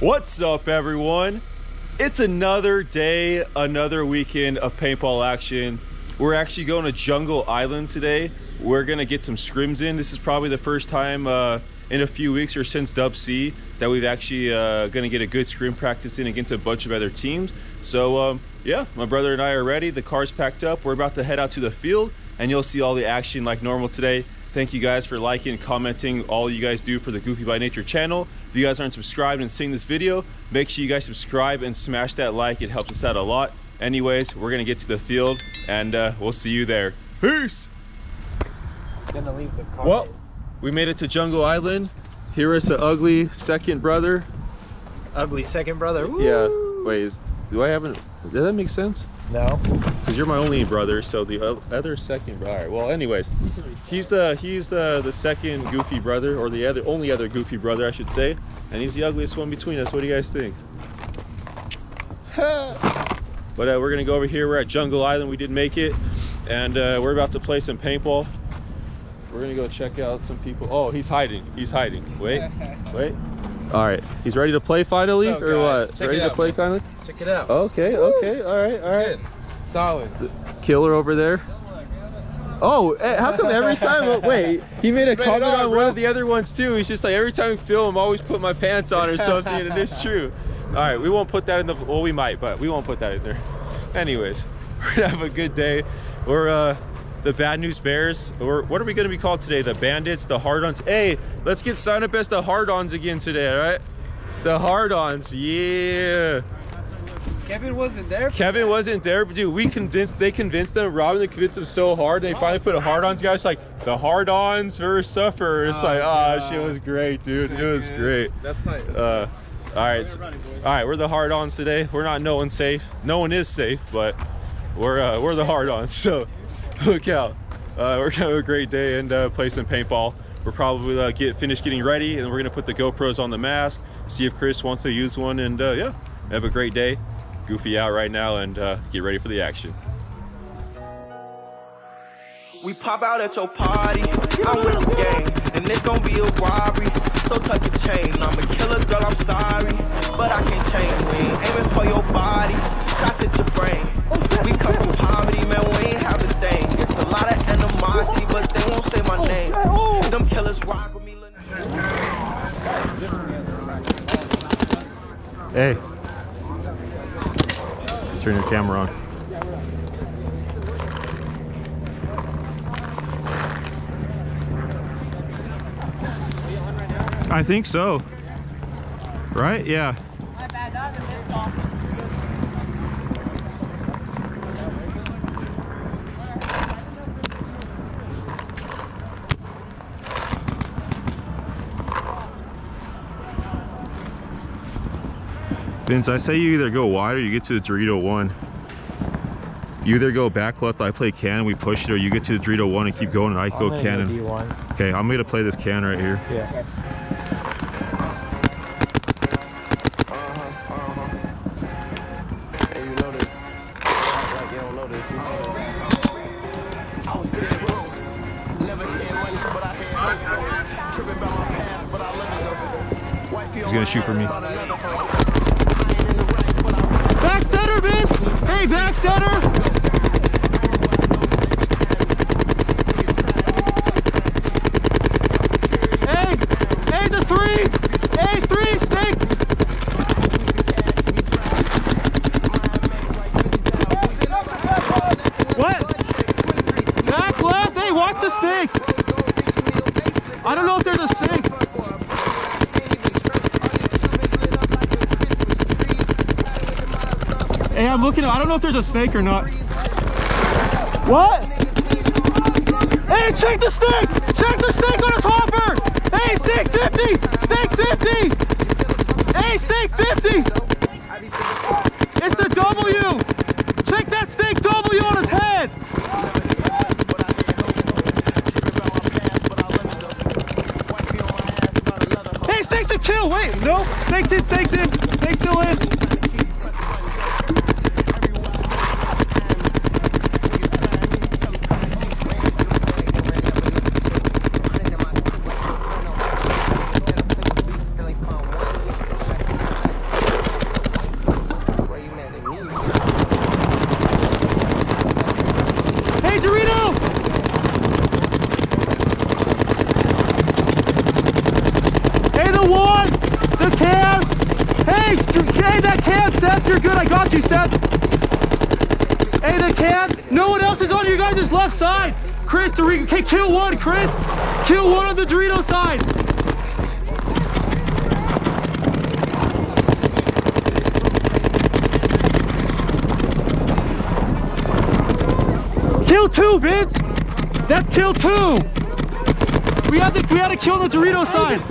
What's up, everyone? It's another day, another weekend of paintball action. We're actually going to Jungle Island today. We're gonna get some scrims in. This is probably the first time in a few weeks or since Dub C that we've actually gonna get a good scrim practice in against a bunch of other teams. So yeah, my brother and I are ready. The car's packed up. We're about to head out to the field and you'll see all the action like normal today. Thank you guys for liking, commenting, all you guys do for the Goofy by Nature channel. If you guys aren't subscribed and seeing this video, make sure you guys subscribe and smash that like. It helps us out a lot. Anyways, we're gonna get to the field and we'll see you there. Peace! Gonna leave the car. Well, we made it to Jungle Island. Here is the ugly second brother. Ugly second brother? Woo! Yeah, wait, does that make sense? No. Because you're my only brother, so the other second brother. All right, well, anyways, he's the second goofy brother, or the only other goofy brother, I should say, and he's the ugliest one between us. What do you guys think? But we're gonna go over here. We're at Jungle Island. We did make it, and we're about to play some paintball. We're gonna go check out some people. Oh, he's hiding. He's hiding. Wait, wait. All right, he's ready to play finally, so, or guys, what? Ready to play finally? Check it out. Okay, okay, all right. Good. Solid. The killer over there. Oh, how come every time? Wait, he made a comment on one of the other ones too. He's just like, every time we film, I always put my pants on or something, and it is true. All right, we won't put that in the. Well, we might, but we won't put that in there. Anyways, we're gonna have a good day. We're the Bad News Bears, or what are we going to be called today? The Bandits, the Hard-Ons. Hey, let's get signed up as the Hard-Ons again today, all right? The Hard-Ons, yeah. Kevin wasn't there. Kevin wasn't there, but dude, they convinced them. Robin convinced them so hard. They finally put a Hard-Ons guy. It's like the Hard-Ons versus Sufferers. It's like, ah, shit was great, dude. It was great. That's nice. All right, all right. We're the Hard-Ons today. We're not. No one's safe. No one is safe, but we're the Hard-Ons. So. Look out. We're gonna have a great day and play some paintball. We're probably finished getting ready, and we're gonna put the GoPros on the mask, see if Chris wants to use one, and yeah, have a great day. Goofy out right now and get ready for the action. We pop out at your party, I'm with the gang, and it's gonna be a robbery, so tuck your chain. I'm a killer, girl, I'm sorry, but I can't change. We ain't aiming for your body, shots at your brain. We come from poverty, man, we ain't have a thing. It's a lot of animosity, but they won't say my name. Them killers rock with me. Hey. Turn your camera on. I think so. Right? Yeah. My bad, that was a missed ball. Vince, I say you either go wide or you get to the Dorito 1. You either go back left, I play can, we push it, or you get to the Dorito 1 and keep going and I go cannon. Okay, I'm gonna play this can right here. Yeah. He's gonna shoot for me. Back center, Vince! Hey, back center! I don't know if they're the same. Hey, I'm looking. I don't know if there's a snake or not. What? Hey, check the snake! Check the snake on his hopper! Hey, snake 50! Snake 50! Hey, snake 50! It's the W! Check that snake W on his head! Snake's a kill, wait, no, snake's in, snake's still in. You're good. I got you, Seth. Hey, they can't. No one else is on you guys' left side. Chris, okay, kill one, Chris. Kill one on the Dorito side. Kill two, Vince. That's kill two. We had to kill the Dorito side.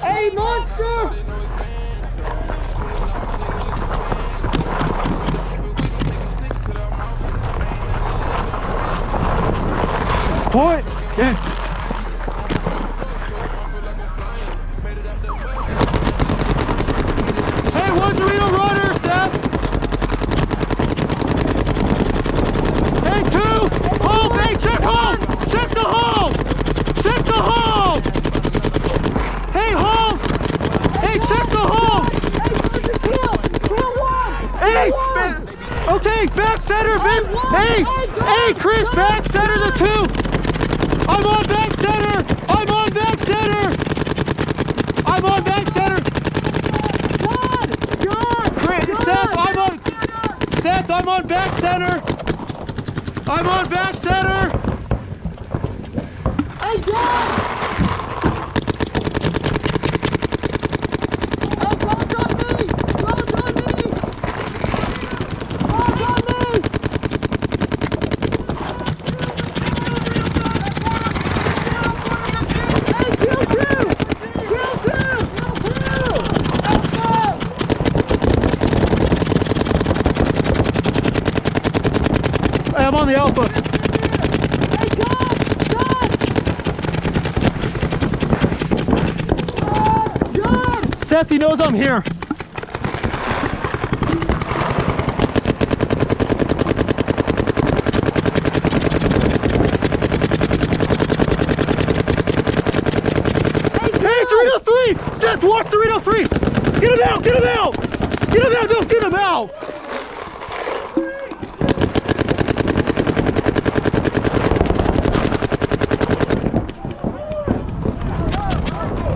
Hey, monster! Point. Yeah. Back center, Vince. Hey, hey, Chris, back center the two. I'm on back center. I'm on back center. I'm on back center. Chris, Seth, I'm on. Seth, I'm on back center. I'm on back center. Hey, God. I'm on the alpha. Hey, God. Seth, he knows I'm here. Hey, Dorito 3! Seth, watch Dorito 3! Get him out! Get him out! Get him out! No, get him out!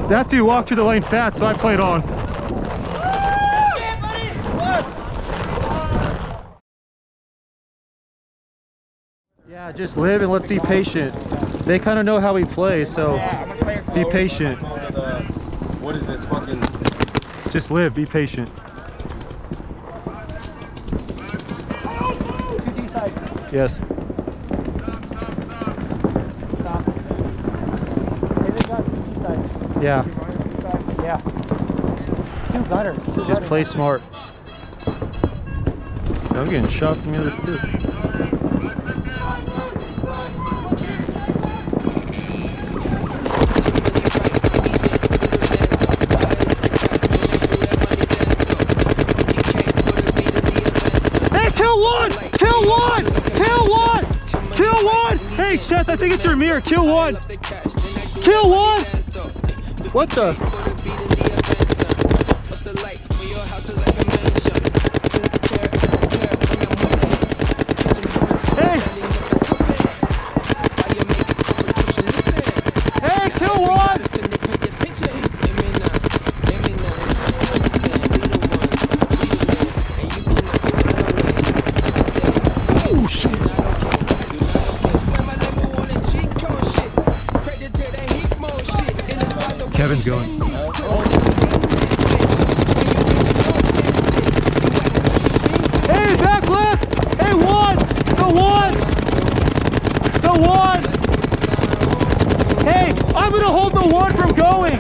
That dude walked through the lane fat, so I played on. Yeah, just live and let's be patient. They kind of know how we play, so be patient. What is this fucking? Just live, be patient. Yes. Yeah. Yeah. Two gutters. Just play smart. I'm getting shot from the other field. Hey, kill one! Kill one! Kill one! Kill one! Hey, Seth, I think it's your mirror. Kill one! Kill one! What the? Hey! Hey, kill one! Oh, shit! Kevin's going. Hey, back left! Hey, one! The one! The one! Hey, I'm gonna hold the one from going!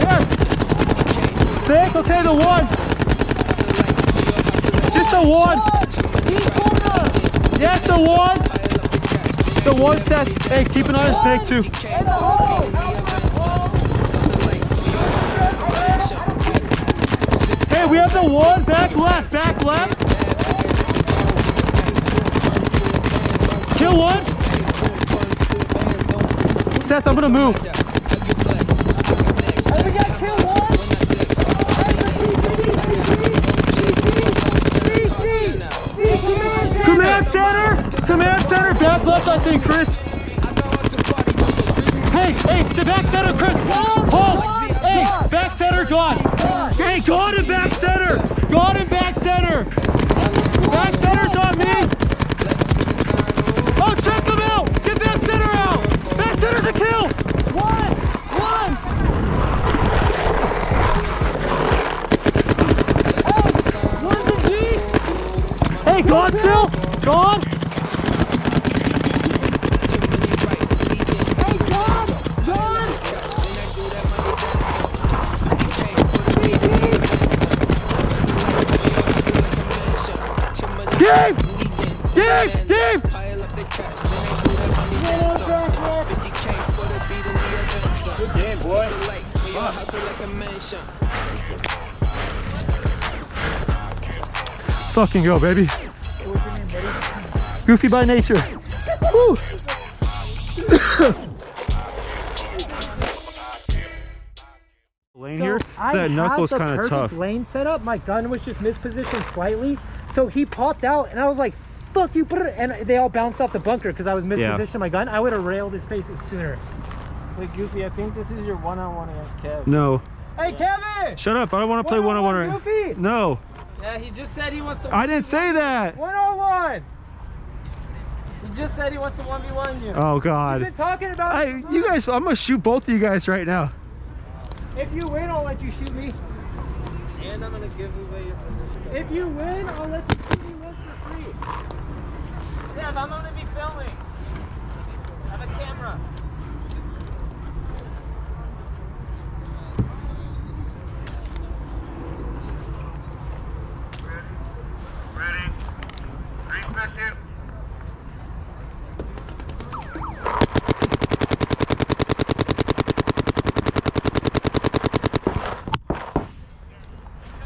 Yes! Six, okay, the one! Just the one! Yes, the one! The one set. Hey, keep an eye on Snake, too. Hey, we have the one. Back left. Back left. Kill one. Seth, I'm going to move. Hey, we got kill one. left on three, Chris. Hey, hey, back center, Chris. Hold. Hey, back center, gone. Hey, gone and back center. Gone and back center. Back center's on me. Oh, check them out. Get back center out. Back center's a kill. Hey, gone still? Gone? Hey, gone! Gone! Deep! Deep! Deep! Good game, boy. Fucking go, baby. Goofy by nature. Woo. Lane so here, that knuckle's kind of tough. Lane set up. My gun was just mispositioned slightly, so he popped out, and I was like, "Fuck you!" And they all bounced off the bunker because I was mispositioned my gun. I would have railed his face sooner. Wait, Goofy, I think this is your one-on-one against Kev. No. Hey, Kevin! Shut up! I don't want to play one-on-one. Goofy! No. Yeah, he just said he wants to. I didn't say that. 1-on-1. He just said he wants to 1v1 you. Oh God. He's been talking about it. You guys, I'm gonna shoot both of you guys right now. If you win, I'll let you shoot me. And I'm gonna give away your position. If you win, I'll let you shoot me once for free. Yeah, but I'm gonna be filming. I have a camera.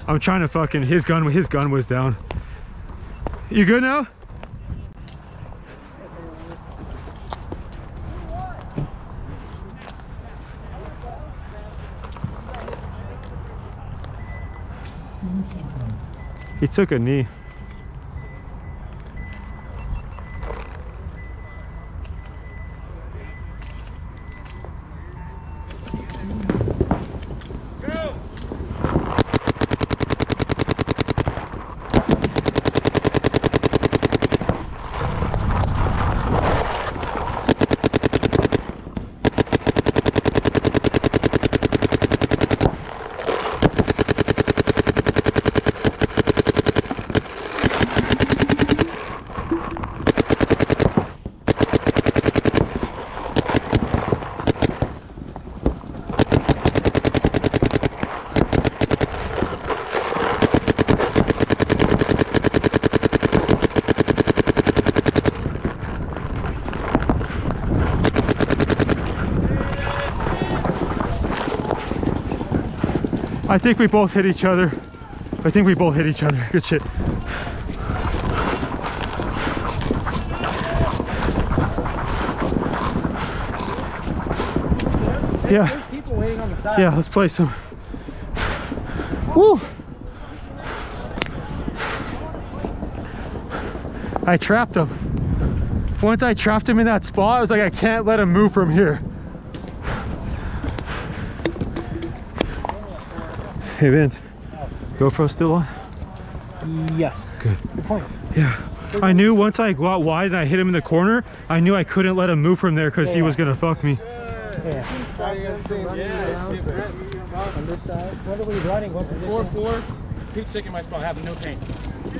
I'm trying to fucking, his gun was down. You good now? He took a knee. I think we both hit each other. I think we both hit each other. Good shit. Yeah. There's people waiting on the side. Yeah, let's play some. Woo! I trapped him. Once I trapped him in that spot, I was like, I can't let him move from here. Hey Vince, GoPro still on? Yes. Good. Good point. Yeah. I knew once I got wide and I hit him in the corner, I knew I couldn't let him move from there because he was going to fuck me. On this side. What are we running? What position? 4-4. Keep sticking my spot. I have no paint.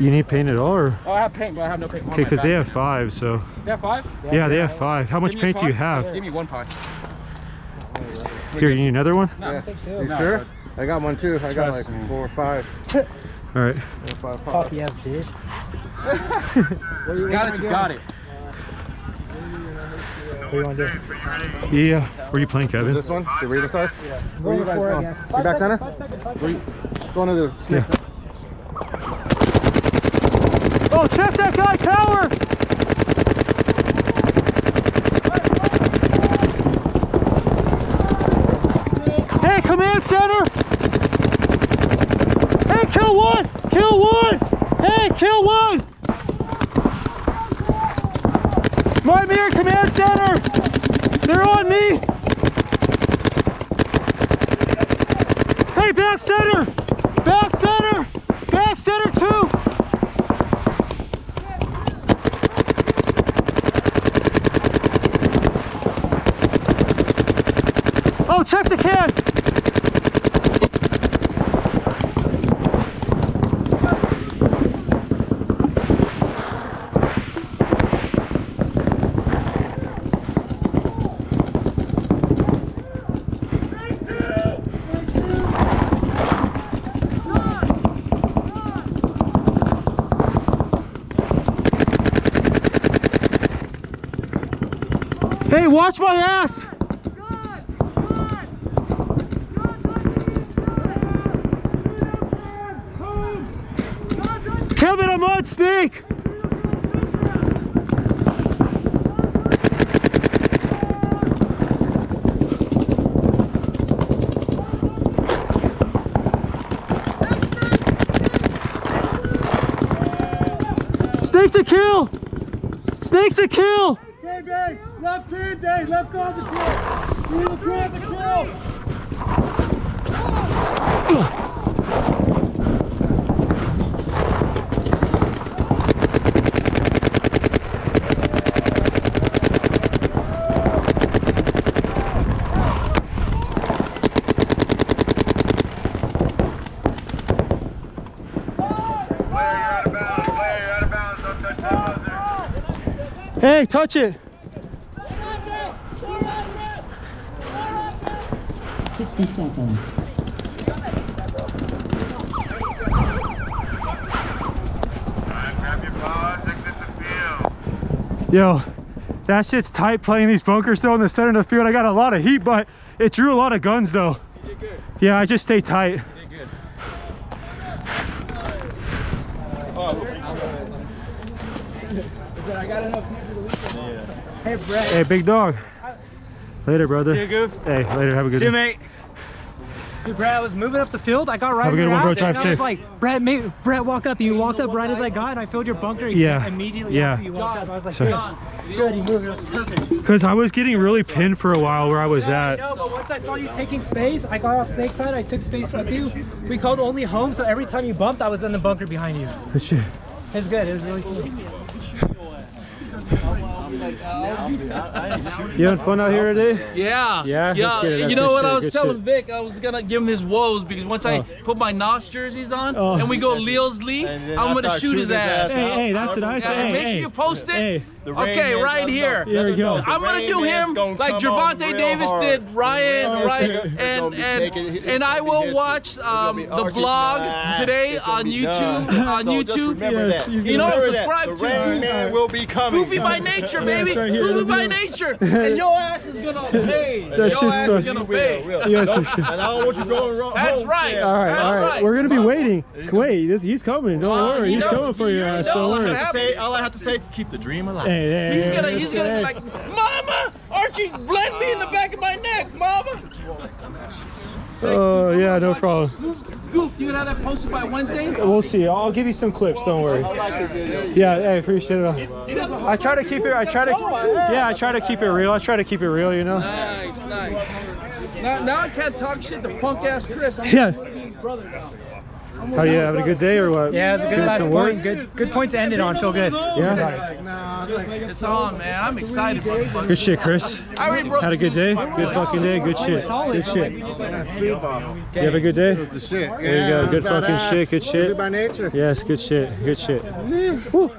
You need paint at all? Or? Oh, I have paint, but I have no paint. Okay, because they have 5, so. They have 5? Yeah, they have 5. How much paint do you have? Just give me 1 pot. Here, you need another one? No, yeah. You sure? I got one too. I got like 4 or 5. All right. 4 or 5. Coffee ass bitch. You got it. Yeah. Where are you playing, Kevin? This one? The reader side? Yeah. Where are you guys going? You back center? 5 seconds. Going to the snake. Yeah. Oh, check that guy, power! Hey, command center! Hey, kill one! Kill one! Hey, kill one! Right here, command center. They're on me. Hey, back center. Back center. Back center too. Oh, check the can. Hey, watch my ass! Kevin, I'm on snake! Snake's a kill! Snake's a kill! Day. Left hand day, left on the kill. We will grab the kill. Player, you're out of bounds. Player, you're out of bounds. Don't touch that buzzer. Hey, touch it. Second. Yo, that shit's tight playing these bunkers still in the center of the field. I got a lot of heat, but it drew a lot of guns though. You did good. Yeah, I just stay tight. You did good. I got enough for the weekend. Hey, Brett. Hey, big dog. Later, brother. See you, Goof. Hey, later. Have a good See you, mate. Dude, Brad was moving up the field. I got right in your ass, and I was like, Brad, walk up. And you walked up right as I got, and I filled your bunker. Yeah. Immediately after you walked up, I was like, John, good, he moved up. Perfect. Because I was getting really pinned for a while where I was at. No, but once I saw you taking space, I got off snake side. I took space with you. We called only home, so every time you bumped, I was in the bunker behind you. Good shit. It was good. It was really cool. You having fun out here today? Yeah. Yeah. Yeah. You know what I was telling Vic? I was gonna give him his woes because once I put my Nos jerseys on and we go Leals Lee, I'm gonna shoot his ass. Hey, that's what I say. Make sure you post it. Okay, right here. Here we go. I'm gonna do him like Gervonta Davis did Ryan, and I will watch the vlog today on YouTube. On YouTube, you know, subscribe to Goofy by Nature, baby. Goofy by Nature, and your ass is gonna pay. Your ass is gonna pay. Yes, and I don't want you going wrong. That's right. All right, all right. We're gonna be waiting. Wait, he's coming. Don't worry, he's coming for your ass. Don't worry. All I have to say, keep the dream alive. Hey, he's gonna be like, Mama, Archie, bled me in the back of my neck, Mama. Oh, yeah, no problem. Goof, you gonna have that posted by Wednesday? We'll see. I'll give you some clips. Don't worry. Yeah, I appreciate it. I try to keep it. I try to keep it real. I try to keep it real. You know. Nice, nice. Now I can't talk shit to punk ass Chris. Brother now. How are you having a good day or what? Yeah, it was a good last point. Good point to end it on. Feel good. Yeah. It's on, man. I'm excited. Good shit, Chris. Had a good day. Good fucking day. Good shit. Good shit. You have a good day. There you go. Good fucking shit. Good shit. Yes. Good shit. Good shit. Woo.